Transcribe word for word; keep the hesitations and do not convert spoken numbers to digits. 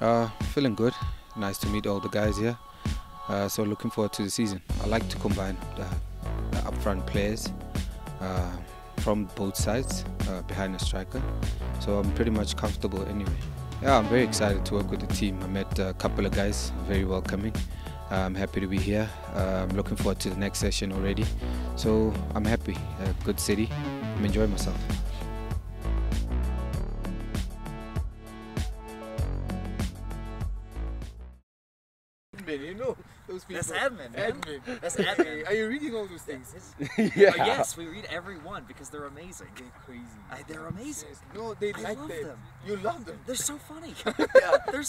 Uh, feeling good. Nice to meet all the guys here. Uh, so looking forward to the season. I like to combine the, the upfront players uh, from both sides uh, behind the striker. So I'm pretty much comfortable anyway. Yeah, I'm very excited to work with the team. I met a couple of guys, very welcoming. I'm happy to be here. Uh, I'm looking forward to the next session already. So I'm happy. Uh, good city. I'm enjoying myself. You know those people. That's admin, man. Admin. That's admin. Are you reading all those things? Yeah. Uh, yes, we read every one because they're amazing. They're crazy. I, they're amazing. Yes. No, they I like love them. them. You love them. They're so funny. Yeah. They're